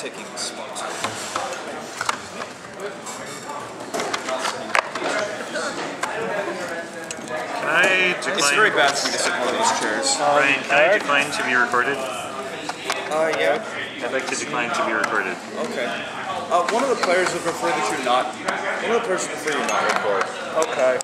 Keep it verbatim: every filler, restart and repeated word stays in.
ticking spot. Can I decline? It's very bad for me to sit in one of these chairs. Right, um, can I decline to be recorded? Uh, yeah. I'd like to decline to be recorded. Okay. Uh, one of the players would prefer that you not. One of the players would prefer you not record. Okay.